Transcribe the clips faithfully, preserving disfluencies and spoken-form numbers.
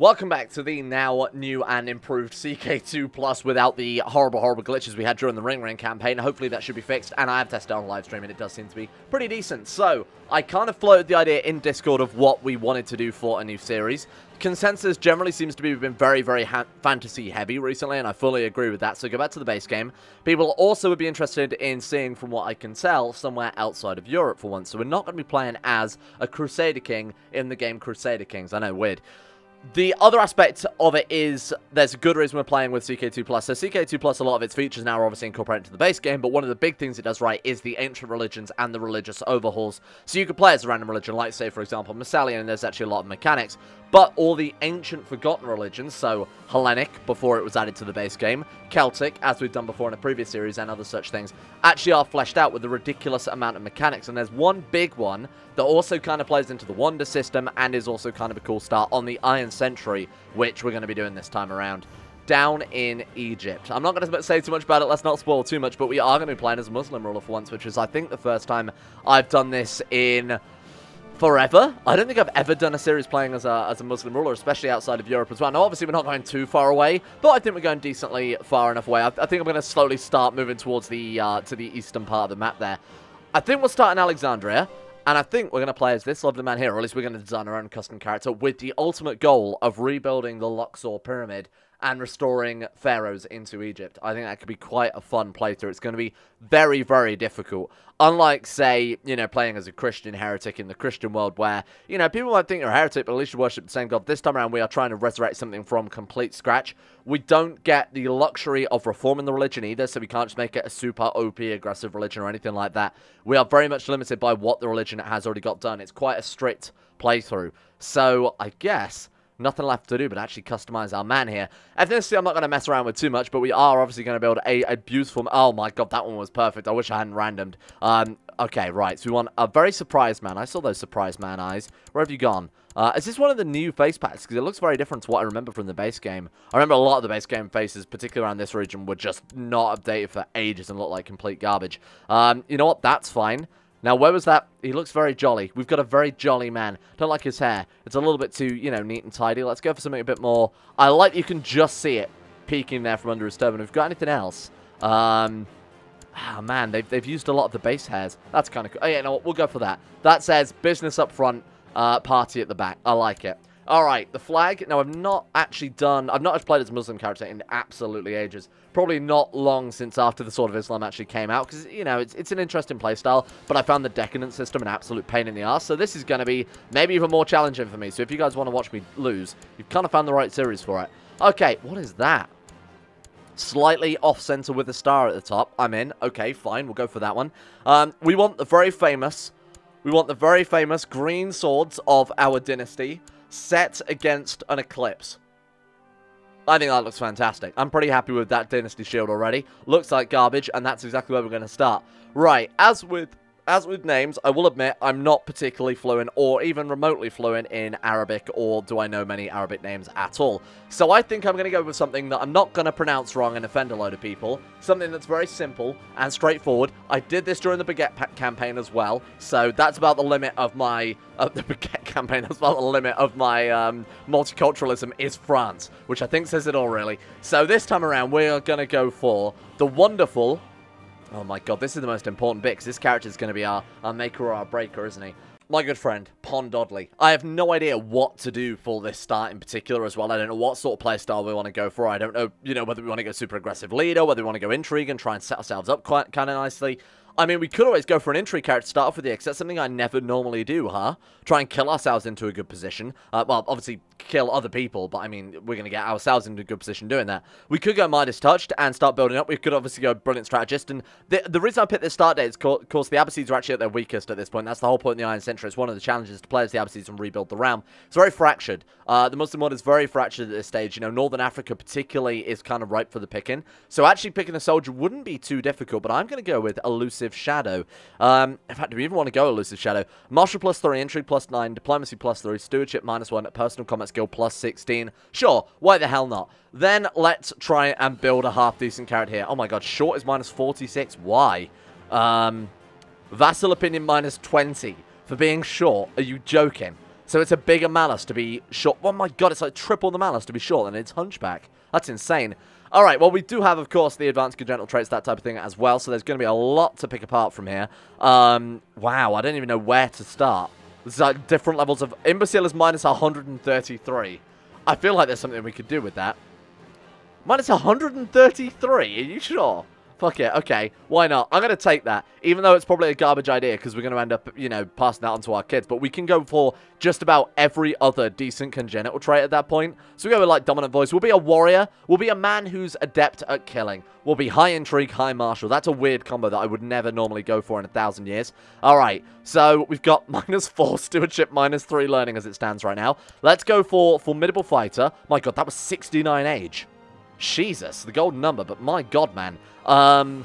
Welcome back to the now new and improved C K two plus without the horrible, horrible glitches we had during the Ring Ring campaign. Hopefully that should be fixed, and I have tested it on live stream, and it does seem to be pretty decent. So, I kind of floated the idea in Discord of what we wanted to do for a new series. Consensus generally seems to be we've been very, very ha fantasy heavy recently, and I fully agree with that, so go back to the base game. People also would be interested in seeing, from what I can tell, somewhere outside of Europe for once, so we're not going to be playing as a Crusader King in the game Crusader Kings. I know, weird. The other aspect of it is there's a good reason we're playing with C K two plus. So C K two plus, a lot of its features now are obviously incorporated into the base game, but one of the big things it does right is the ancient religions and the religious overhauls. So you could play as a random religion, like, say, for example, Messalian, and there's actually a lot of mechanics, but all the ancient forgotten religions, so Hellenic, before it was added to the base game, Celtic, as we've done before in a previous series, and other such things, actually are fleshed out with a ridiculous amount of mechanics. And there's one big one that also kind of plays into the Wonder system and is also kind of a cool start on the Iron Century, which we're going to be doing this time around, down in Egypt. I'm not going to say too much about it, let's not spoil too much, but we are going to be playing as a Muslim ruler for once, which is, I think, the first time I've done this in forever. I don't think I've ever done a series playing as a, as a Muslim ruler, especially outside of Europe as well. Now, obviously, we're not going too far away, but I think we're going decently far enough away. I, I think I'm going to slowly start moving towards the, uh, to the eastern part of the map there. I think we'll start in Alexandria, and I think we're going to play as this lovely man here, or at least we're going to design our own custom character with the ultimate goal of rebuilding the Luxor Pyramid and restoring pharaohs into Egypt. I think that could be quite a fun playthrough. It's going to be very, very difficult. Unlike, say, you know, playing as a Christian heretic in the Christian world where, you know, people might think you're a heretic, but at least you worship the same God. This time around, we are trying to resurrect something from complete scratch. We don't get the luxury of reforming the religion either, so we can't just make it a super O P aggressive religion or anything like that. We are very much limited by what the religion has already got done. It's quite a strict playthrough. So, I guess nothing left to do but actually customize our man here. Ethnicity, I'm not going to mess around with too much, but we are obviously going to build a, a beautiful... Oh my god, that one was perfect. I wish I hadn't randomed. Um, okay, right. So we want a very surprised man. I saw those surprised man eyes. Where have you gone? Uh, is this one of the new face packs? Because it looks very different to what I remember from the base game. I remember a lot of the base game faces, particularly around this region, were just not updated for ages and looked like complete garbage. Um, you know what? That's fine. Now, where was that? He looks very jolly. We've got a very jolly man. Don't like his hair. It's a little bit too, you know, neat and tidy. Let's go for something a bit more. I like you can just see it peeking there from under his turban. We've got anything else? Um, oh, man, they've, they've used a lot of the base hairs. That's kind of cool. Oh, yeah, no, we'll go for that. That says business up front, uh, party at the back. I like it. All right, the flag. Now, I've not actually done... I've not actually played as a Muslim character in absolutely ages. Probably not long since after the Sword of Islam actually came out, because, you know, it's, it's an interesting playstyle, but I found the decadent system an absolute pain in the ass, so this is going to be maybe even more challenging for me. So if you guys want to watch me lose, you've kind of found the right series for it. Okay, what is that? Slightly off-center with a star at the top. I'm in. Okay, fine. We'll go for that one. Um, we want the very famous... We want the very famous green swords of our dynasty set against an eclipse. I think that looks fantastic. I'm pretty happy with that dynasty shield already. Looks like garbage, and that's exactly where we're going to start. Right, as with as with names, I will admit I'm not particularly fluent or even remotely fluent in Arabic, or do I know many Arabic names at all. So I think I'm going to go with something that I'm not going to pronounce wrong and offend a load of people. Something that's very simple and straightforward. I did this during the Baguette Pack campaign as well, so that's about the limit of my... Uh, the Baguette campaign, that's about the limit of my um, multiculturalism is France, which I think says it all, really. So this time around, we are going to go for the wonderful... Oh my god, this is the most important bit, because this character is going to be our, our maker or our breaker, isn't he? My good friend, Pon Doddley. I have no idea what to do for this start in particular as well. I don't know what sort of playstyle we want to go for. I don't know, you know, whether we want to go super aggressive leader, whether we want to go intrigue and try and set ourselves up quite kind of nicely. I mean, we could always go for an intrigue character to start off with the X. That's something I never normally do, huh? Try and kill ourselves into a good position. Uh, well, obviously, kill other people, but I mean, we're going to get ourselves into a good position doing that. We could go Midas Touched and start building up. We could obviously go Brilliant Strategist. And the, the reason I picked this start date is, of course, the Abbasids are actually at their weakest at this point. That's the whole point in the Iron Century. It's one of the challenges to play as the Abbasids and rebuild the realm. It's very fractured. Uh, the Muslim world is very fractured at this stage. You know, Northern Africa particularly is kind of ripe for the picking. So actually picking a soldier wouldn't be too difficult, but I'm going to go with Elusive Shadow. Um, in fact, do we even want to go Elusive Shadow? Martial plus three, Intrigue plus nine, Diplomacy plus three, Stewardship minus one, Personal Combat Skill plus sixteen. Sure, why the hell not? Then let's try and build a half-decent character here. Oh my god, Short is minus forty-six. Why? Um, Vassal Opinion minus twenty for being short. Are you joking? So it's a bigger malice to be short. Oh my god, it's like triple the malice to be short, and it's hunchback. That's insane. Alright, well, we do have, of course, the advanced congenital traits, that type of thing as well, so there's going to be a lot to pick apart from here. Um, wow, I don't even know where to start. There's, like, different levels of... Imbecile is minus one hundred thirty-three. I feel like there's something we could do with that. Minus one hundred thirty-three? Are you sure? Fuck it, okay. Why not? I'm going to take that, even though it's probably a garbage idea, because we're going to end up, you know, passing that on to our kids. But we can go for just about every other decent congenital trait at that point. So we go with, like, dominant voice. We'll be a warrior. We'll be a man who's adept at killing. We'll be high intrigue, high martial. That's a weird combo that I would never normally go for in a thousand years. All right, so we've got minus four stewardship, minus three learning as it stands right now. Let's go for formidable fighter. My god, that was sixty-nine age. Jesus, the golden number, but my god, man. Um,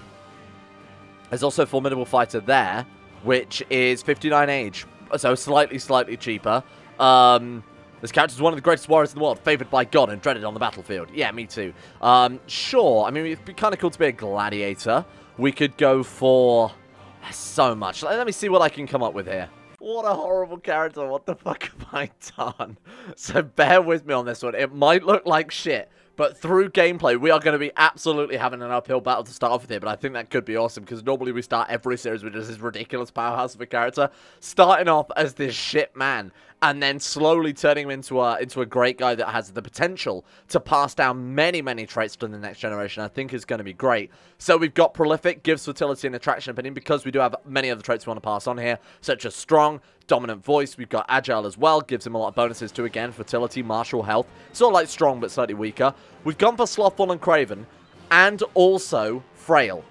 there's also formidable fighter there, which is fifty-nine age, so slightly, slightly cheaper. Um, this character is one of the greatest warriors in the world, favoured by God and dreaded on the battlefield. Yeah, me too. Um, sure, I mean, it'd be kind of cool to be a gladiator. We could go for so much. Let me see what I can come up with here. What a horrible character. What the fuck have I done? So bear with me on this one. It might look like shit, but through gameplay, we are going to be absolutely having an uphill battle to start off with here. But I think that could be awesome, because normally we start every series with just this ridiculous powerhouse of a character, starting off as this shit man, and then slowly turning him into a, into a great guy that has the potential to pass down many, many traits to the next generation. I think is going to be great. So we've got prolific, gives fertility and attraction opinion, because we do have many other traits we want to pass on here, such as strong, dominant voice. We've got agile as well, gives him a lot of bonuses to, again, fertility, martial, health. Sort of like strong, but slightly weaker. We've gone for slothful and craven, and also frail.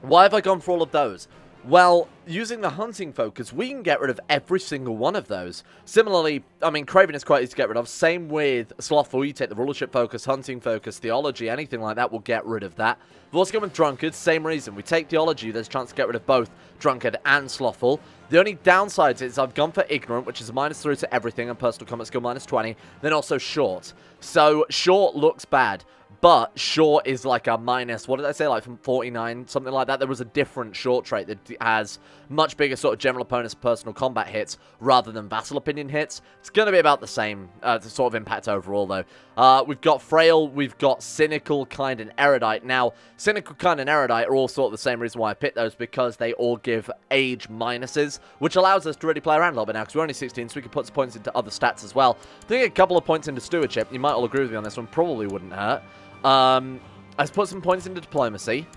Why have I gone for all of those? Well, using the hunting focus, we can get rid of every single one of those. Similarly, I mean, craven is quite easy to get rid of. Same with slothful. You take the rulership focus, hunting focus, theology, anything like that, we'll get rid of that. We've also gone with drunkards, same reason. We take theology, there's a chance to get rid of both drunkard and slothful. The only downside is I've gone for ignorant, which is a minus three to everything, and personal combat skill minus twenty, then also short. So short looks bad. But short is like a minus, what did I say, like from forty-nine, something like that. There was a different short trait that has much bigger sort of general opponent's personal combat hits rather than vassal opinion hits. It's going to be about the same uh, sort of impact overall, though. Uh, we've got frail, we've got cynical, kind, and erudite. Now, cynical, kind, and erudite are all sort of the same reason why I picked those, because they all give age minuses, which allows us to really play around a little bit now, because we're only sixteen, so we can put some points into other stats as well. I think a couple of points into stewardship, you might all agree with me on this one, probably wouldn't hurt. Um, let's put some points into diplomacy.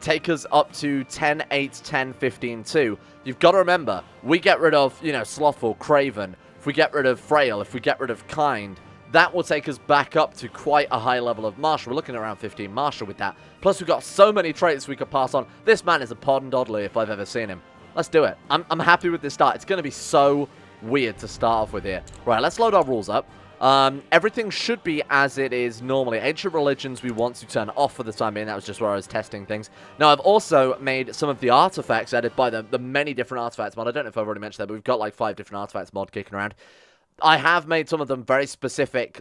Take us up to ten, eight, ten, fifteen, two. You've got to remember, we get rid of, you know, slothful, craven. If we get rid of frail, if we get rid of kind, that will take us back up to quite a high level of martial. We're looking at around fifteen martial with that. Plus, we've got so many traits we could pass on. This man is a Pon Doddley if I've ever seen him. Let's do it. I'm, I'm happy with this start. It's going to be so weird to start off with here. Right, let's load our rules up. Um, everything should be as it is normally. Ancient religions we want to turn off for the time being. That was just where I was testing things. Now, I've also made some of the artifacts added by the, the many different artifacts mod. I don't know if I've already mentioned that, but we've got like five different artifacts mod kicking around. I have made some of them very specific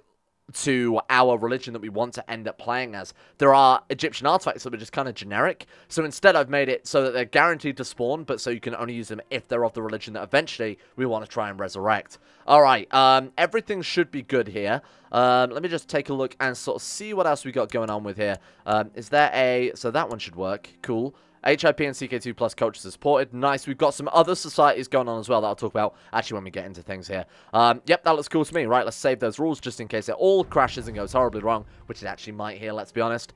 to our religion that we want to end up playing as. There are Egyptian artifacts that are just kind of generic, so instead I've made it so that they're guaranteed to spawn, but so you can only use them if they're of the religion that eventually we want to try and resurrect. Alright, um, everything should be good here. Um, let me just take a look and sort of see what else we got going on with here. Um, is there a... so that one should work. Cool. H I P and C K two plus cultures are supported. Nice. We've got some other societies going on as well that I'll talk about actually when we get into things here. Um, yep, that looks cool to me. Right, let's save those rules just in case it all crashes and goes horribly wrong, which it actually might here, let's be honest.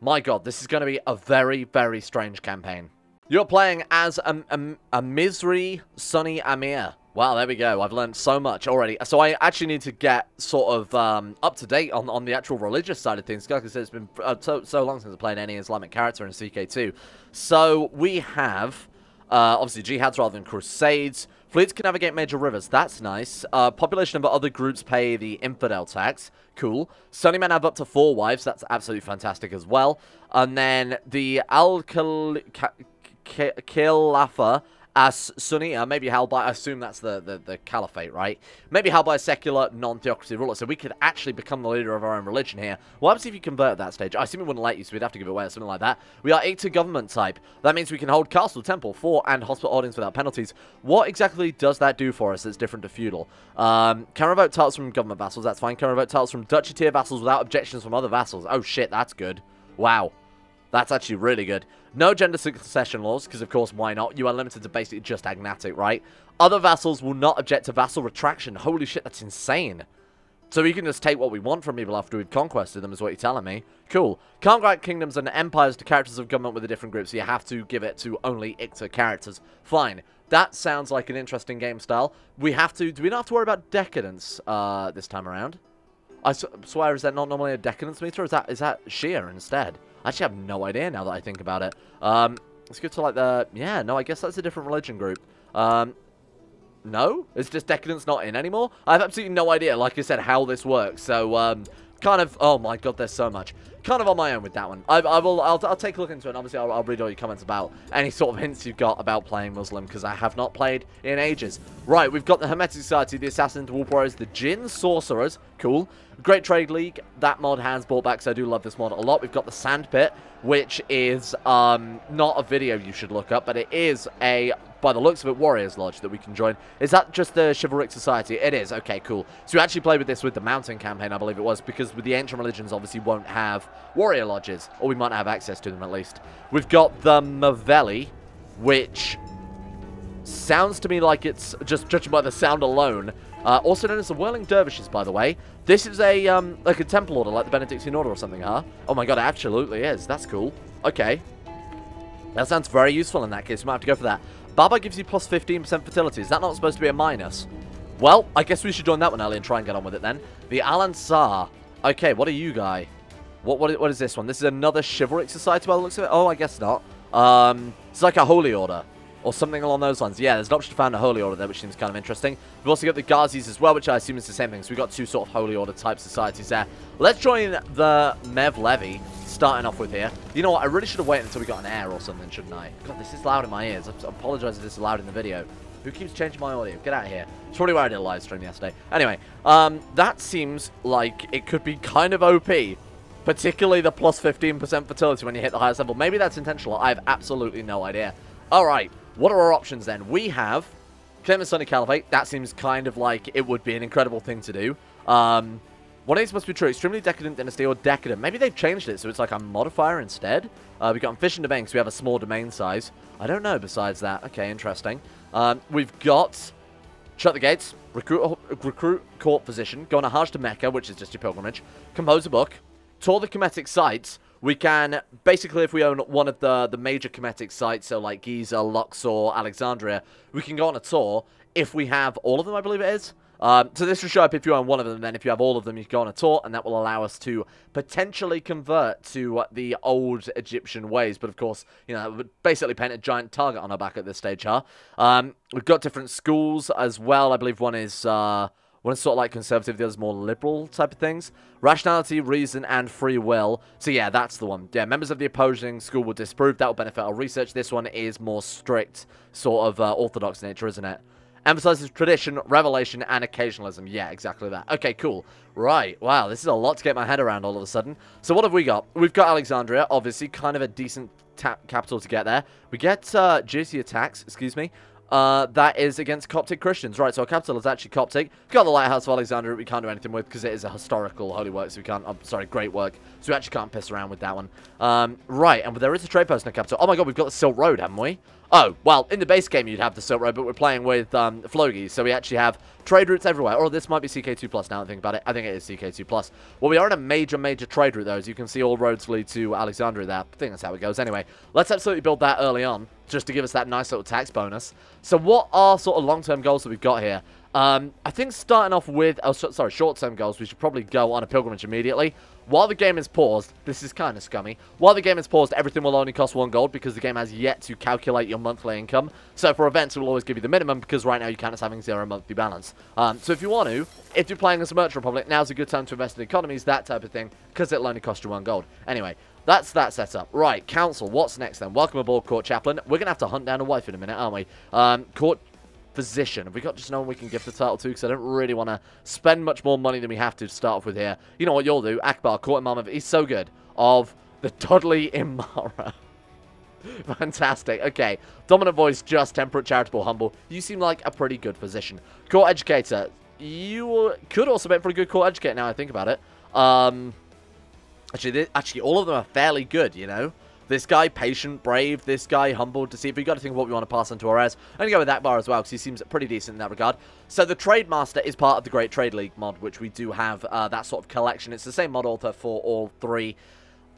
My god, this is going to be a very, very strange campaign. You're playing as a, a, a Misri Sunni Amir. Wow, there we go. I've learned so much already. So I actually need to get sort of um, up to date on, on the actual religious side of things. Like I said, it's been uh, so, so long since I played any Islamic character in C K two. So we have, uh, obviously, jihads rather than crusades. Fleets can navigate major rivers. That's nice. Uh, population of other groups pay the infidel tax. Cool. Sunni men have up to four wives. That's absolutely fantastic as well. And then the Al Kilafa as Sunni, and maybe held by, I assume that's the, the, the caliphate, right? Maybe held by a secular, non-theocracy ruler. So we could actually become the leader of our own religion here. What happens if you convert at that stage? I assume it wouldn't let you, so we'd have to give it away or something like that. We are Icta government type. That means we can hold castle, temple, fort, and hospital audience without penalties. What exactly does that do for us that's different to feudal? Um, can revoke titles from government vassals, that's fine. Can revoke titles from duchy tier vassals without objections from other vassals. Oh shit, that's good. Wow. That's actually really good. No gender succession laws, because of course, why not? You are limited to basically just agnatic, right? Other vassals will not object to vassal retraction. Holy shit, that's insane. So we can just take what we want from people after we've conquested them, is what you're telling me. Cool. Can't grant kingdoms and empires to characters of government with a different group, so you have to give it to only Icta characters. Fine. That sounds like an interesting game style. We have to... Do we not have to worry about decadence uh, this time around? I swear, is that not normally a decadence meter? Is that, is that sheer instead? I actually have no idea now that I think about it. Um, let's go to like the... Yeah, no, I guess that's a different religion group. Um, no? Is just decadence not in anymore? I have absolutely no idea, like I said, how this works. So, um, kind of... Oh my god, there's so much. Kind of on my own with that one. I, I will, I'll, I'll take a look into it, and obviously I'll, I'll read all your comments about any sort of hints you've got about playing Muslim, because I have not played in ages. Right, we've got the Hermetic Society, the Assassin's, the Wolf Warriors, the Jinn Sorcerers. Cool. Great Trade League. That mod has brought back, so I do love this mod a lot. We've got the Sandpit, which is um, not a video you should look up, but it is a, by the looks of it, Warriors Lodge that we can join. Is that just the Chivalric Society? It is. Okay, cool. So you actually played with this with the Mountain Campaign, I believe it was, because with the ancient religions obviously won't have warrior lodges, or we might have access to them at least. We've got the Mavelli, which sounds to me like it's, just judging by the sound alone, uh, also known as the Whirling Dervishes, by the way. This is a, um, like a temple order, like the Benedictine order or something, huh? Oh my god, it absolutely is. That's cool. Okay. That sounds very useful in that case. We might have to go for that. Baba gives you plus fifteen percent fertility. Is that not supposed to be a minus? Well, I guess we should join that one early and try and get on with it then. The Al-Ansar. Okay, what are you, guy? What, what, what is this one? This is another Chivalric Society by the looks of it? Oh, I guess not. Um, it's like a Holy Order or something along those lines. Yeah, there's an option to found a Holy Order there, which seems kind of interesting. We've also got the Ghazis as well, which I assume is the same thing. So we've got two sort of Holy Order type societies there. Let's join the Mevlevi, starting off with here. You know what? I really should have waited until we got an heir or something, shouldn't I? God, this is loud in my ears. I apologize if this is loud in the video. Who keeps changing my audio? Get out of here. It's probably where I did a live stream yesterday. Anyway, um, that seems like it could be kind of O P. Particularly the plus fifteen percent fertility when you hit the highest level. Maybe that's intentional. I have absolutely no idea. All right. What are our options then? We have claim the Sunni Caliphate. That seems kind of like it would be an incredible thing to do. Um, one of these must be true. Extremely decadent dynasty or decadent. Maybe they've changed it, so it's like a modifier instead. Uh, we've got fishing domain, so we have a small domain size. I don't know besides that. Okay, interesting. Um, we've got... Shut the gates. Recruit, recruit court physician. Go on a Hajj to Mecca, which is just your pilgrimage. Compose a book. Tour the Kemetic sites. We can, basically, if we own one of the, the major Kemetic sites, so like Giza, Luxor, Alexandria, we can go on a tour if we have all of them, I believe it is. Um, so this will show up if you own one of them, then if you have all of them, you can go on a tour, and that will allow us to potentially convert to the old Egyptian ways. But of course, you know, that would basically paint a giant target on our back at this stage, huh? Um, we've got different schools as well. I believe one is... Uh, One is sort of like conservative, the other is more liberal type of things. Rationality, reason, and free will. So yeah, that's the one. Yeah, members of the opposing school will disprove. That will benefit our research. This one is more strict, sort of uh, orthodox nature, isn't it? Emphasizes tradition, revelation, and occasionalism. Yeah, exactly that. Okay, cool. Right. Wow, this is a lot to get my head around all of a sudden. So what have we got? We've got Alexandria, obviously. Kind of a decent tap capital to get there. We get uh, Jizya tax, excuse me. Uh, that is against Coptic Christians. Right, so our capital is actually Coptic. We've got the Lighthouse of Alexandria we can't do anything with because it is a historical holy work, so we can't... I'm sorry, great work. So we actually can't piss around with that one. Um, right, and there is a trade post in our capital. Oh my god, we've got the Silk Road, haven't we? Oh, well, in the base game you'd have the Silk Road, but we're playing with um, Flogi, so we actually have trade routes everywhere. Or this might be C K two plus now that I think about it. I think it is C K two plus. Well, we are in a major, major trade route, though. As you can see, all roads lead to Alexandria there. I think that's how it goes. Anyway, let's absolutely build that early on, just to give us that nice little tax bonus. So what are sort of long-term goals that we've got here? Um, I think starting off with... Oh, sorry, short-term goals, we should probably go on a pilgrimage immediately. While the game is paused, this is kind of scummy. While the game is paused, everything will only cost one gold because the game has yet to calculate your monthly income. So for events, it will always give you the minimum because right now you count as having zero monthly balance. Um, so if you want to, if you're playing as a merchant republic, now's a good time to invest in economies, that type of thing, because it'll only cost you one gold. Anyway, That's that set up. Right, council, what's next then? Welcome aboard, court chaplain. We're going to have to hunt down a wife in a minute, aren't we? Um, court physician. Have we got just no one we can gift the title to? Because I don't really want to spend much more money than we have to start off with here. You know what you'll do? Akbar, court imam of... He's so good. Of the Doddley Imara. Fantastic. Okay. Dominant voice, just, temperate, charitable, humble. You seem like a pretty good physician. Court educator. You could also make for a good court educator now I think about it. Um, actually, this, actually, all of them are fairly good, you know. This guy, patient, brave. This guy, humble, deceitful. We've got to think of what we want to pass on to our heirs. I'm going to go with Akbar as well, because he seems pretty decent in that regard. So the Trade Master is part of the Great Trade League mod, which we do have uh, that sort of collection. It's the same mod author for all three.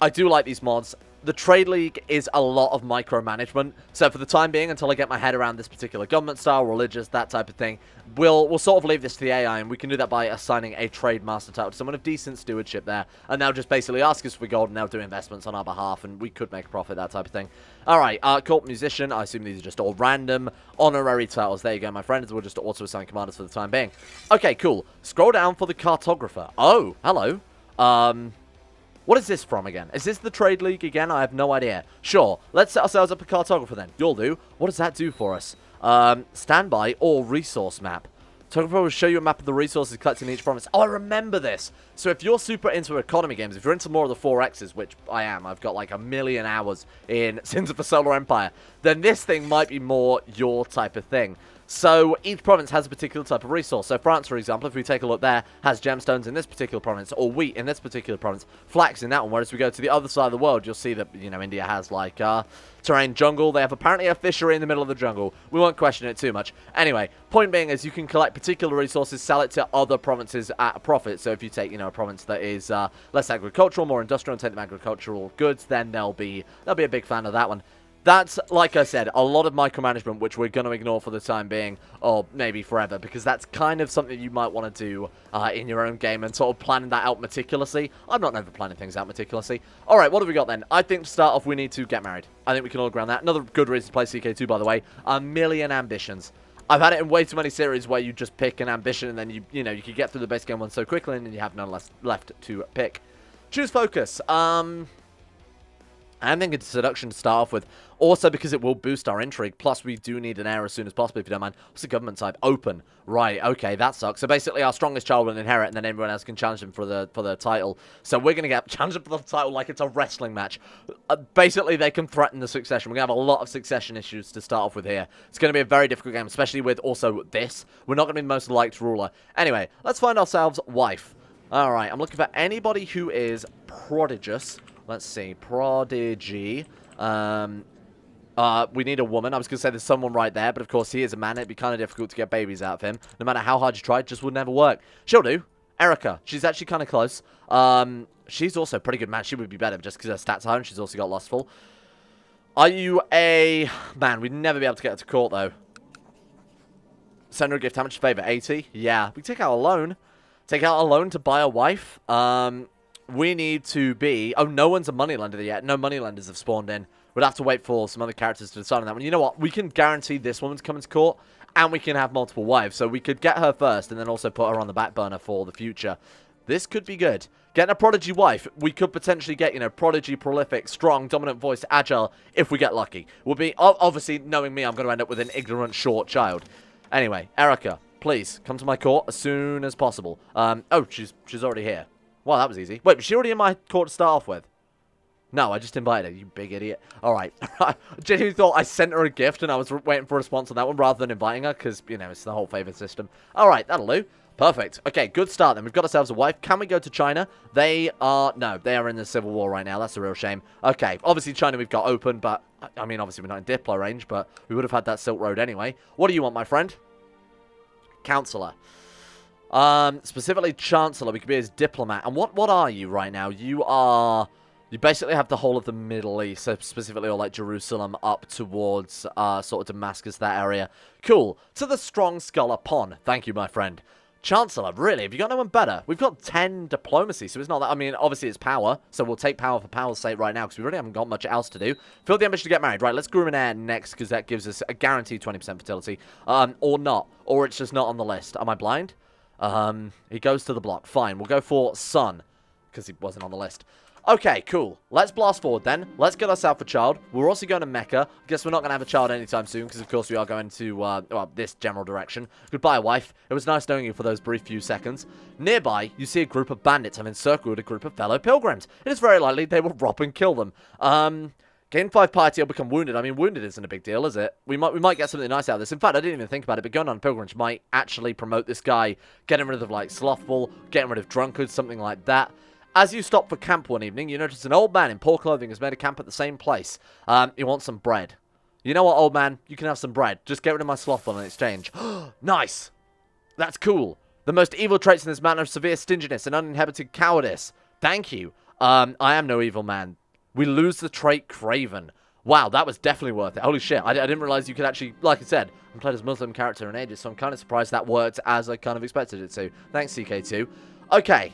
I do like these mods. The Trade League is a lot of micromanagement, so for the time being, until I get my head around this particular government style, religious, that type of thing, we'll we'll sort of leave this to the A I, and we can do that by assigning a Trade Master title to someone of decent stewardship there, and they'll just basically ask us for gold, and they'll do investments on our behalf, and we could make a profit, that type of thing. Alright, uh, Court Musician, I assume these are just all random honorary titles. There you go, my friends. We'll just also assign commanders for the time being. Okay, cool. Scroll down for the Cartographer. Oh, hello. Um... What is this from again? Is this the Trade League again? I have no idea. Sure, let's set ourselves up a cartographer then. You'll do. What does that do for us? Um, standby or resource map. Cartographer will show you a map of the resources collected in each province. Oh, I remember this. So if you're super into economy games, if you're into more of the four X's, which I am, I've got like a million hours in Sins of the Solar Empire, then this thing might be more your type of thing. So each province has a particular type of resource. So France, for example, if we take a look there, has gemstones in this particular province, or wheat in this particular province, flax in that one. Whereas we go to the other side of the world, you'll see that, you know, India has like uh, terrain jungle. They have apparently a fishery in the middle of the jungle. We won't question it too much. Anyway, point being is you can collect particular resources, sell it to other provinces at a profit. So if you take, you know, a province that is uh, less agricultural, more industrial, and take them agricultural goods, then they'll be, they'll be a big fan of that one. That's, like I said, a lot of micromanagement, which we're going to ignore for the time being, or maybe forever, because that's kind of something you might want to do uh, in your own game and sort of planning that out meticulously. I'm not known for planning things out meticulously. All right, what have we got then? I think to start off, we need to get married. I think we can all agree on that. Another good reason to play C K two, by the way. A million ambitions. I've had it in way too many series where you just pick an ambition and then, you you know, you can get through the base game one so quickly and then you have none less left to pick. Choose focus. Um... I'm thinking seduction to start off with, also because it will boost our intrigue, plus we do need an heir as soon as possible, if you don't mind. What's the government type? Open. Right, okay, that sucks. So basically our strongest child will inherit, and then everyone else can challenge them for the for the title. So we're going to get challenged for the title like it's a wrestling match. Uh, basically, they can threaten the succession. We're going to have a lot of succession issues to start off with here. It's going to be a very difficult game, especially with also this. We're not going to be the most liked ruler. Anyway, let's find ourselves wife. All right, I'm looking for anybody who is prodigious. Let's see. Prodigy. Um, uh, we need a woman. I was going to say there's someone right there, but of course he is a man. It'd be kind of difficult to get babies out of him. No matter how hard you try, it just would never work. She'll do. Erica. She's actually kind of close. Um, she's also a pretty good man. She would be better just because her stats are high and she's also got lustful. Are you a... Man, we'd never be able to get her to court, though. Send her a gift. How much favor? eighty? Yeah. We take out a loan. Take out a loan to buy a wife. Um... We need to be... Oh, no one's a moneylender yet. No moneylenders have spawned in. We'd have to wait for some other characters to decide on that one. You know what? We can guarantee this woman's coming to court, and we can have multiple wives. So we could get her first, and then also put her on the back burner for the future. This could be good. Getting a prodigy wife, we could potentially get, you know, prodigy, prolific, strong, dominant voice, agile, if we get lucky. We'll be... Obviously, knowing me, I'm going to end up with an ignorant, short child. Anyway, Erica, please, come to my court as soon as possible. Um, oh, she's, she's already here. Well, that was easy. Wait, was she already in my court to start off with? No, I just invited her, you big idiot. All right. I genuinely thought I sent her a gift and I was waiting for a response on that one rather than inviting her because, you know, it's the whole favor system. All right, that'll do. Perfect. Okay, good start then. We've got ourselves a wife. Can we go to China? They are... No, they are in the civil war right now. That's a real shame. Okay, obviously China we've got open, but... I mean, obviously we're not in Diplo range, but we would have had that Silk Road anyway. What do you want, my friend? Counselor. Um, specifically Chancellor, we could be his diplomat. And what, what are you right now? You are... You basically have the whole of the Middle East, so specifically all like Jerusalem up towards uh, sort of Damascus, that area. Cool. To the strong scholar, Pon. Thank you, my friend. Chancellor, really? Have you got no one better? We've got ten diplomacy, so it's not that... I mean, obviously it's power, so we'll take power for power's sake right now, because we really haven't got much else to do. Feel the ambition to get married. Right, let's groom an heir next, because that gives us a guaranteed twenty percent fertility. Um, or not. Or it's just not on the list. Am I blind? Um, he goes to the block. Fine, we'll go for son, because he wasn't on the list. Okay, cool. Let's blast forward then. Let's get ourselves a child. We're also going to Mecca. I guess we're not going to have a child anytime soon because, of course, we are going to, uh, well, this general direction. Goodbye, wife. It was nice knowing you for those brief few seconds. Nearby, you see a group of bandits have encircled a group of fellow pilgrims. It is very likely they will rob and kill them. Um... Gain five piety or become wounded. I mean, wounded isn't a big deal, is it? We might we might get something nice out of this. In fact, I didn't even think about it, but going on pilgrimage might actually promote this guy, getting rid of, like, slothful, getting rid of drunkards, something like that. As you stop for camp one evening, you notice an old man in poor clothing has made a camp at the same place. Um, he wants some bread. You know what, old man? You can have some bread. Just get rid of my slothful in exchange. Nice! That's cool. The most evil traits in this man are severe stinginess and uninhibited cowardice. Thank you. Um, I am no evil man. We lose the trait Craven. Wow, that was definitely worth it. Holy shit, I, I didn't realize you could actually, like I said, I'm played as a Muslim character in ages, so I'm kind of surprised that worked as I kind of expected it to. Thanks, C K two. Okay,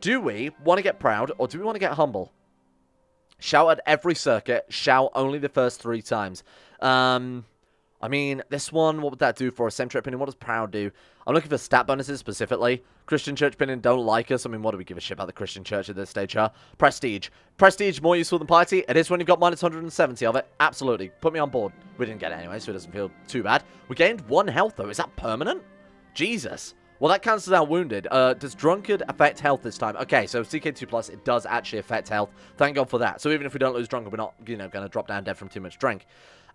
do we want to get proud or do we want to get humble? Shout at every circuit, shout only the first three times. Um, I mean, this one, what would that do for us? Same trip opinion, what does proud do? I'm looking for stat bonuses specifically. Christian Church opinion don't like us. I mean, what do we give a shit about the Christian Church at this stage, huh? Prestige. Prestige more useful than piety. It is when you've got minus one hundred seventy of it. Absolutely. Put me on board. We didn't get it anyway, so it doesn't feel too bad. We gained one health, though. Is that permanent? Jesus. Well, that cancels out wounded. Uh, does drunkard affect health this time? Okay, so C K two plus, it does actually affect health. Thank God for that. So even if we don't lose drunkard, we're not, you know, going to drop down dead from too much drink.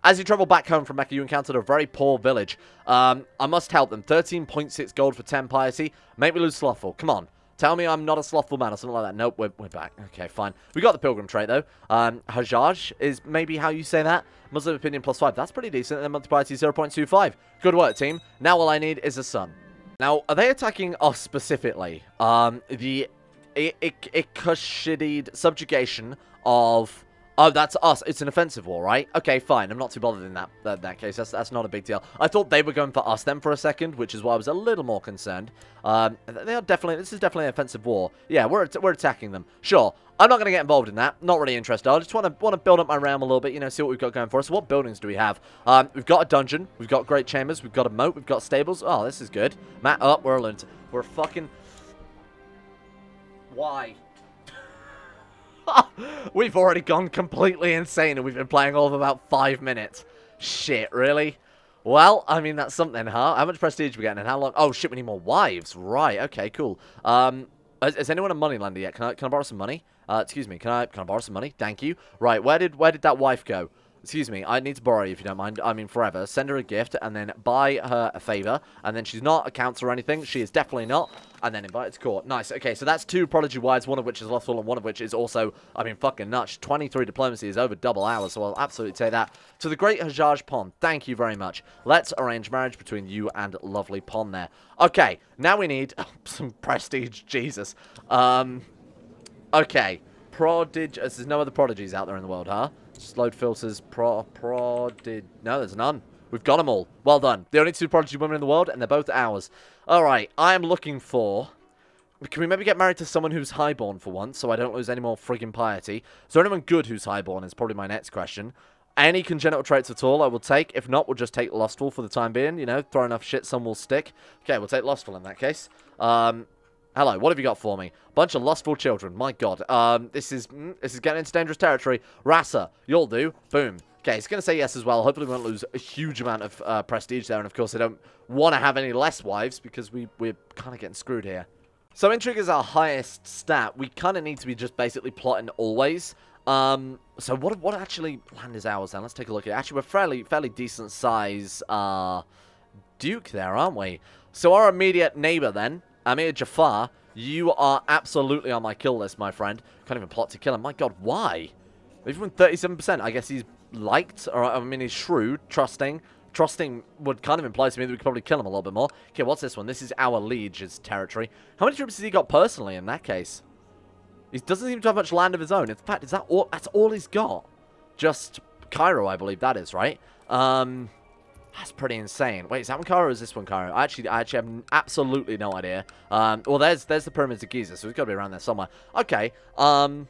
As you travel back home from Mecca, you encountered a very poor village. Um, I must help them. thirteen point six gold for ten piety. Make me lose slothful. Come on. Tell me I'm not a slothful man or something like that. Nope, we're, we're back. Okay, fine. We got the pilgrim trait, though. Um, Hajjaj is maybe how you say that. Muslim opinion plus five. That's pretty decent. And then monthly piety zero point two five. Good work, team. Now all I need is a sun. Now, are they attacking us specifically? Um, the Ikashidid subjugation of... Oh, that's us. It's an offensive war, right? Okay, fine. I'm not too bothered in that that, that case. That's, that's not a big deal. I thought they were going for us then for a second, which is why I was a little more concerned. Um, they are definitely... This is definitely an offensive war. Yeah, we're, we're attacking them. Sure. I'm not going to get involved in that. Not really interested. I just want to want to build up my realm a little bit, you know, see what we've got going for us. So what buildings do we have? Um, we've got a dungeon. We've got great chambers. We've got a moat. We've got stables. Oh, this is good. Matt up. We're learned. We're fucking... Why? We've already gone completely insane and we've been playing all of about five minutes. Shit, really? Well, I mean, that's something, huh? How much prestige are we getting and how long? Oh, shit, we need more wives. Right, okay, cool. Um, is, is anyone a moneylender yet? Can I, can I borrow some money? Uh, excuse me, can I, can I borrow some money? Thank you. Right, where did, where did that wife go? Excuse me, I need to borrow you if you don't mind. I mean, forever. Send her a gift and then buy her a favor. And then she's not a counselor or anything. She is definitely not. And then invite her to court. Nice. Okay, so that's two prodigy wives, one of which is lawful and one of which is also, I mean, fucking nuts. twenty-three diplomacy is over double hours, so I'll absolutely take that. To the great Hajjaj Pon, thank you very much. Let's arrange marriage between you and lovely Pon there. Okay, now we need oh, some prestige. Jesus. Um, okay. Prodigy. There's no other prodigies out there in the world, huh? Slowed filters, pro, pro, did, no, there's none. We've got them all. Well done. The only two prodigy women in the world, and they're both ours. All right, I am looking for... Can we maybe get married to someone who's highborn for once, so I don't lose any more friggin' piety? Is there anyone good who's highborn is probably my next question. Any congenital traits at all I will take. If not, we'll just take lustful for the time being. You know, throw enough shit, some will stick. Okay, we'll take lustful in that case. Um... Hello, what have you got for me? Bunch of lustful children. My God. Um, this is mm, this is getting into dangerous territory. Rasa, you'll do. Boom. Okay, he's going to say yes as well. Hopefully we won't lose a huge amount of uh, prestige there. And, of course, I don't want to have any less wives because we, we're kind of getting screwed here. So, intrigue is our highest stat. We kind of need to be just basically plotting always. Um, so, what what actually land is ours then? Let's take a look at it. Actually, we're fairly, fairly decent size uh, duke there, aren't we? So, our immediate neighbor then. Amir Jafar, you are absolutely on my kill list, my friend. Can't even plot to kill him. My God, why? They've won thirty-seven percent. I guess he's liked, or I mean, he's shrewd, trusting. Trusting would kind of imply to me that we could probably kill him a little bit more. Okay, what's this one? This is our liege's territory. How many troops has he got personally in that case? He doesn't seem to have much land of his own. In fact, is that all? That's all he's got. Just Cairo, I believe that is, right? Um... That's pretty insane. Wait, is that one Cairo or is this one Cairo? I actually, I actually have absolutely no idea. Um, well, there's there's the pyramids of Giza, so it's got to be around there somewhere. Okay, um,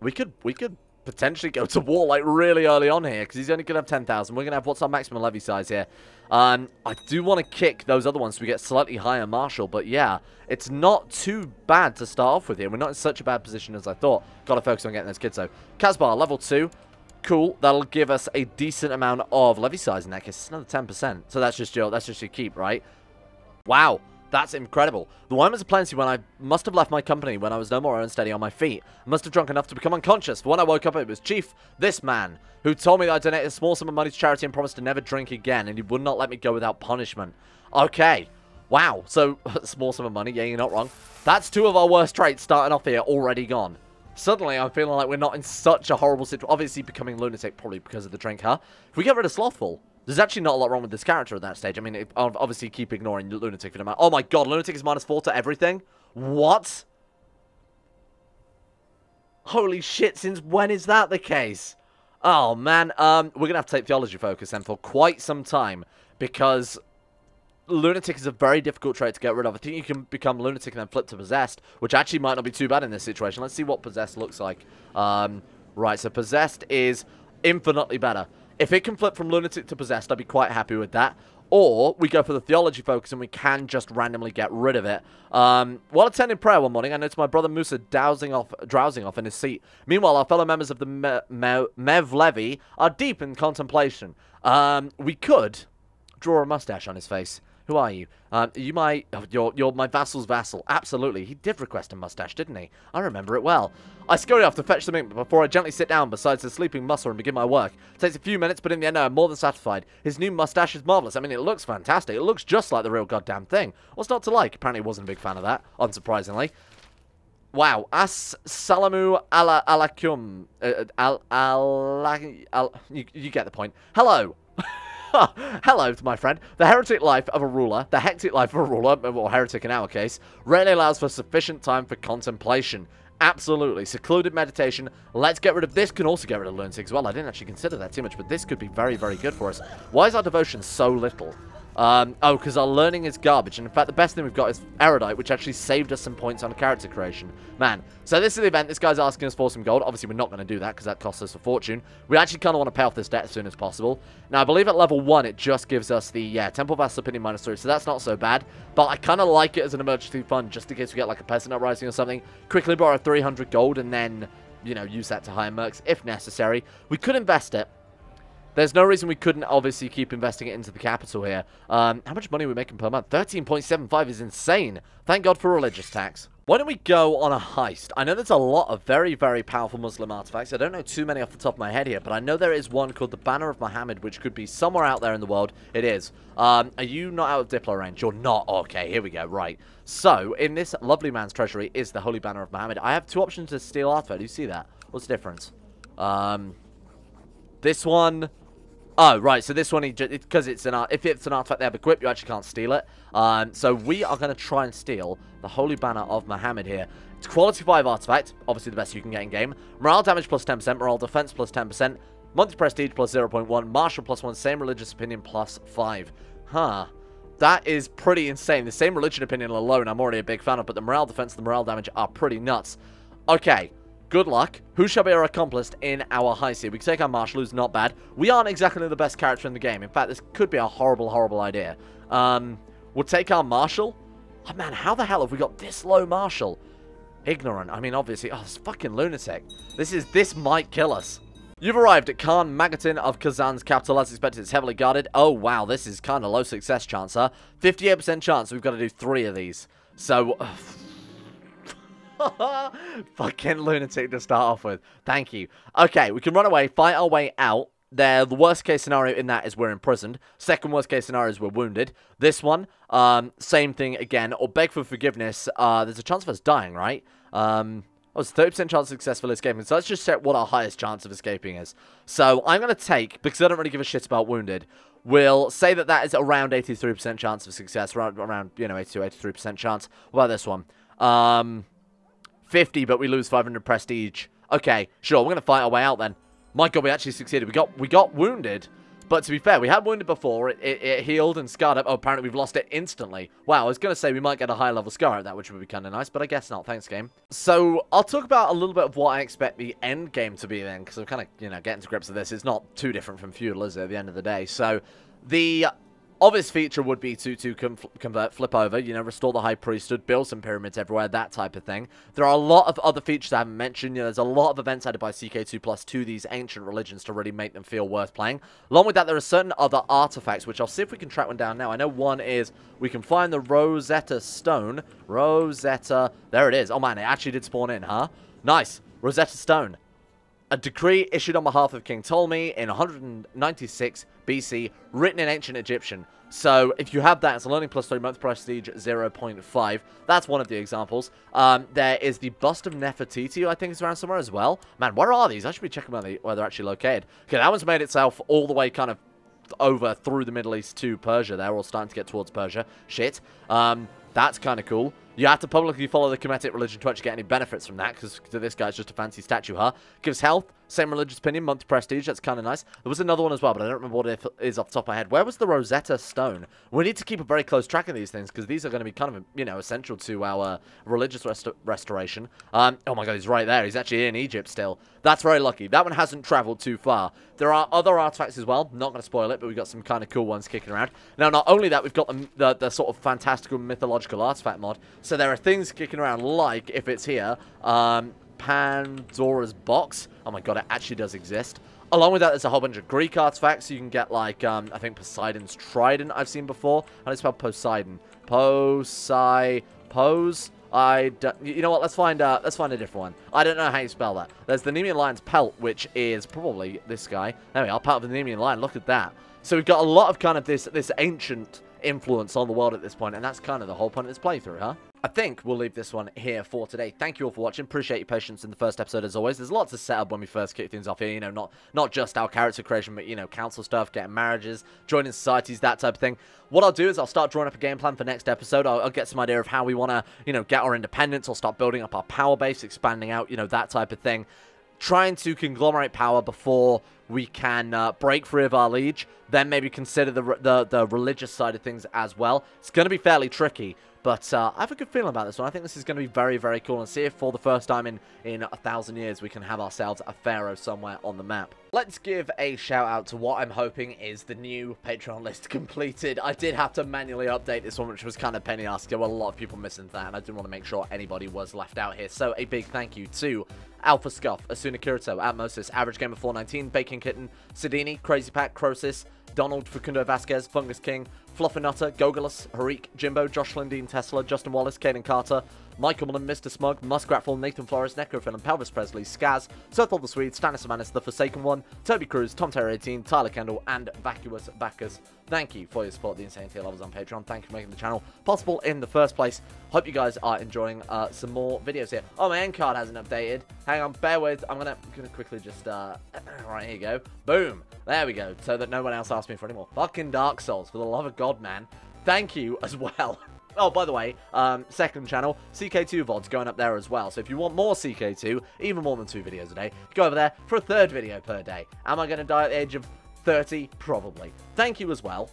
we could we could potentially go to war, like, really early on here, because he's only going to have ten thousand. We're going to have, what's our maximum levy size here? Um, I do want to kick those other ones so we get slightly higher martial, but yeah, it's not too bad to start off with here. We're not in such a bad position as I thought. Got to focus on getting those kids, though. Kasbar, level two. Cool. That'll give us a decent amount of levy size in that case. It's another ten percent. So that's just your, that's just your keep, right? Wow. That's incredible. The Wyverns of Plenty, when I must have left my company when I was no more unsteady on my feet. I must have drunk enough to become unconscious. For when I woke up, it was Chief, this man, who told me that I donated a small sum of money to charity and promised to never drink again, and he would not let me go without punishment. Okay. Wow. So, small sum of money. Yeah, you're not wrong. That's two of our worst traits starting off here, already gone. Suddenly, I'm feeling like we're not in such a horrible situation. Obviously, becoming lunatic, probably because of the drink, huh? If we get rid of Slothful... There's actually not a lot wrong with this character at that stage. I mean, it, obviously keep ignoring Lunatic for no matter. Oh my god, Lunatic is minus four to everything? What? Holy shit, since when is that the case? Oh man, um, we're going to have to take Theology focus then for quite some time. Because Lunatic is a very difficult trait to get rid of. I think you can become Lunatic and then flip to Possessed. Which actually might not be too bad in this situation. Let's see what Possessed looks like. Um, right, so Possessed is infinitely better. If it can flip from Lunatic to Possessed, I'd be quite happy with that. Or we go for the Theology focus and we can just randomly get rid of it. Um, while attending prayer one morning, I noticed my brother Musa dowsing off, drowsing off in his seat. Meanwhile, our fellow members of the Me Me Mevlevi are deep in contemplation. Um, we could draw a mustache on his face. Who are you? Um, you my... You're, you're my vassal's vassal. Absolutely. He did request a mustache, didn't he? I remember it well. I scurry off to fetch some ink before I gently sit down beside the sleeping muscle and begin my work. It takes a few minutes, but in the end, I'm more than satisfied. His new mustache is marvellous. I mean, it looks fantastic. It looks just like the real goddamn thing. What's not to like? Apparently, he wasn't a big fan of that, unsurprisingly. Wow. As-salamu ala alaikum. Uh, al... al... al... You, you get the point. Hello. Hello to my friend. The heretic life of a ruler, the hectic life of a ruler, or heretic in our case, rarely allows for sufficient time for contemplation. Absolutely. Secluded meditation. Let's get rid of this. Can also get rid of lunatic as well. I didn't actually consider that too much, but this could be very, very good for us. Why is our devotion so little? Um, oh, because our learning is garbage, and in fact the best thing we've got is Erudite, which actually saved us some points on character creation. Man, so this is the event, this guy's asking us for some gold, obviously we're not going to do that, because that costs us a fortune. We actually kind of want to pay off this debt as soon as possible. Now, I believe at level one, it just gives us the, yeah, Temple of Vassal Opinion minus three, so that's not so bad, but I kind of like it as an emergency fund, just in case we get, like, a peasant uprising or something. Quickly borrow three hundred gold, and then, you know, use that to hire mercs, if necessary. We could invest it. There's no reason we couldn't obviously keep investing it into the capital here. Um, how much money are we making per month? thirteen point seven five is insane. Thank God for religious tax. Why don't we go on a heist? I know there's a lot of very, very powerful Muslim artifacts. I don't know too many off the top of my head here, but I know there is one called the Banner of Muhammad, which could be somewhere out there in the world. It is. Um, are you not out of Diplo range? You're not. Okay, here we go. Right. So, in this lovely man's treasury is the Holy Banner of Muhammad. I have two options to steal artifact. Do you see that? What's the difference? Um, this one... Oh, right, so this one, because it's an art, if it's an artifact they have equipped, you actually can't steal it. Um, so we are going to try and steal the Holy Banner of Muhammad here. It's quality five artifact, obviously the best you can get in game. Morale damage plus ten percent, morale defense plus ten percent, monthly prestige plus zero point one, martial plus one, same religious opinion plus five. Huh. That is pretty insane. The same religion opinion alone I'm already a big fan of, but the morale defense and the morale damage are pretty nuts. Okay. Good luck. Who shall be our accomplice in our heist here? We can take our marshal, who's not bad. We aren't exactly the best character in the game. In fact, this could be a horrible, horrible idea. Um, we'll take our marshal. Oh, man, how the hell have we got this low marshal? Ignorant. I mean, obviously. Oh, this fucking lunatic. This is, this might kill us. You've arrived at Khan Magatin of Kazan's capital. As expected, it's heavily guarded. Oh, wow. This is kind of low success chance, huh? fifty-eight percent chance. We've got to do three of these. So... Uh, fucking lunatic to start off with. Thank you. Okay, we can run away, fight our way out. There, the worst case scenario in that is we're imprisoned. Second worst case scenario is we're wounded. This one, um, same thing again. Or beg for forgiveness. Uh, there's a chance of us dying, right? Um, oh, it's a thirty percent chance of successful escaping. So let's just check what our highest chance of escaping is. So I'm going to take, because I don't really give a shit about wounded, we'll say that that is around eighty-three percent chance of success. Around, around you know, eighty-two, eighty-three percent chance. What about this one? Um... fifty, but we lose five hundred prestige. Okay, sure, we're going to fight our way out then. My god, we actually succeeded. We got we got wounded, But to be fair, we had wounded before, it, it, it healed and scarred up. Oh, apparently we've lost it instantly. Wow, I was going to say we might get a high level scar at that, which would be kind of nice, but I guess not. Thanks, game. So, I'll talk about a little bit of what I expect the end game to be then, because I'm kind of, you know, getting to grips with this. It's not too different from Feudal, is it, at the end of the day? So, the obvious feature would be to, to convert, flip over, you know, restore the High Priesthood, build some pyramids everywhere, that type of thing. There are a lot of other features I haven't mentioned. You know, there's a lot of events added by C K two plus to these ancient religions to really make them feel worth playing. Along with that, there are certain other artifacts, which I'll see if we can track one down now. I know one is we can find the Rosetta Stone. Rosetta. There it is. Oh, man, it actually did spawn in, huh? Nice. Rosetta Stone. A decree issued on behalf of King Ptolemy in one ninety-six B C, written in ancient Egyptian. So, if you have that, it's a learning plus three month prestige zero point five. That's one of the examples. Um, there is the bust of Nefertiti, I think is around somewhere as well. Man, where are these? I should be checking where, they, where they're actually located. Okay, that one's made itself all the way kind of over through the Middle East to Persia. They're all starting to get towards Persia. Shit. Um, that's kind of cool. You have to publicly follow the Kemetic religion to actually get any benefits from that, because this guy's just a fancy statue, huh? Gives health, same religious opinion, month prestige, that's kind of nice. There was another one as well, but I don't remember what it is off the top of my head. Where was the Rosetta Stone? We need to keep a very close track of these things, because these are going to be kind of, you know, essential to our religious rest restoration. Um, oh my god, he's right there. He's actually in Egypt still. That's very lucky. That one hasn't traveled too far. There are other artifacts as well. Not going to spoil it, but we've got some kind of cool ones kicking around. Now, not only that, we've got the, the, the sort of fantastical mythological artifact mod. So there are things kicking around, like, if it's here, um, Pandora's Box. Oh my god, it actually does exist. Along with that, there's a whole bunch of Greek artifacts. So you can get, like, um, I think Poseidon's Trident I've seen before. And it's spelled Poseidon. Posei... Pose... I don't... You know what? Let's find, uh, let's find a different one. I don't know how you spell that. There's the Nemean Lion's Pelt, which is probably this guy. Anyway, I'll pelt the Nemean Lion. Look at that. So we've got a lot of kind of this, this ancient influence on the world at this point, and that's kind of the whole point of this playthrough, huh? I think we'll leave this one here for today. Thank you all for watching. Appreciate your patience in the first episode, as always. There's lots of setup when we first kick things off here. You know, not, not just our character creation, but, you know, council stuff, getting marriages, joining societies, that type of thing. What I'll do is I'll start drawing up a game plan for next episode. I'll, I'll get some idea of how we want to, you know, get our independence or start building up our power base, expanding out, you know, that type of thing. Trying to conglomerate power before we can uh, break free of our liege. Then maybe consider the, the, the religious side of things as well. It's going to be fairly tricky. But uh, I have a good feeling about this one. I think this is going to be very, very cool. And see if for the first time in, in a thousand years we can have ourselves a pharaoh somewhere on the map. Let's give a shout out to what I'm hoping is the new Patreon list completed. I did have to manually update this one, which was kind of penny asked. There were a lot of people missing that, and I didn't want to make sure anybody was left out here. So a big thank you to Alpha Scuff, Asuna Kirito, Atmosis, Average Gamer four nineteen, Bacon Kitten, Sidini, Crazy Pack, Croesus, Donald, Facundo Vasquez, Fungus King, Fluffernutter, Gogolus, Harik, Jimbo, Josh Lindeen, Tesla, Justin Wallace, Caden Carter, Michael Mullen, Mister Smug, Muskratful, Nathan Flores, Necrofilm, Pelvis Presley, Skaz, Serthol the Swede, Stanis Amanis, The Forsaken One, Toby Cruz, Tom Terry eighteen, Tyler Kendall, and Vacuous Backus. Thank you for your support of the Insane Tier levels on Patreon. Thank you for making the channel possible in the first place. Hope you guys are enjoying uh, some more videos here. Oh, my end card hasn't updated. Hang on, bear with. I'm gonna, I'm gonna quickly just, uh, right, here you go. Boom. There we go. So that no one else asks me for any more fucking Dark Souls. For the love of God, man. Thank you as well. Oh, by the way, um, second channel, C K two V O Ds going up there as well. So if you want more C K two, even more than two videos a day, go over there for a third video per day. Am I going to die at the age of thirty? Probably. Thank you as well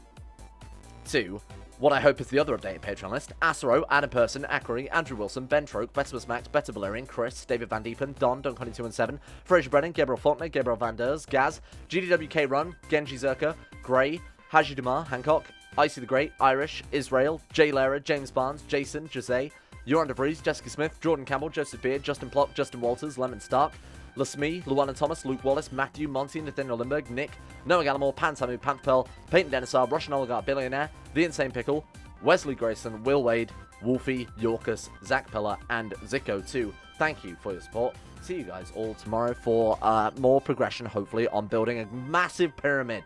to what I hope is the other updated Patreon list. Asero, Adam Person, Akari, Andrew Wilson, Ben Troke, Betimus Max, Better Valerian, Chris, David Van Diepen, Don, Dunk twenty-two and seven, Fraser Brennan, Gabriel Faulkner, Gabriel Van Ders, Gaz, G D W K Run, Genji Zerka, Gray, Haji Dumar, Hancock, Icy the Great, Irish, Israel, Jay Lehrer, James Barnes, Jason, Jose, Yoran DeVries, Jessica Smith, Jordan Campbell, Joseph Beard, Justin Plock, Justin Walters, Lemon Stark, Lasmi, Luana Thomas, Luke Wallace, Matthew, Monty, Nathaniel Lindbergh, Nick, Noah Gallimore, Pantamu, Pantpel, Peyton Denisar, Russian Oligarch Billionaire, The Insane Pickle, Wesley Grayson, Will Wade, Wolfie, Yorkus, Zach Pillar, and Zico two. Thank you for your support. See you guys all tomorrow for uh, more progression, hopefully, on building a massive pyramid.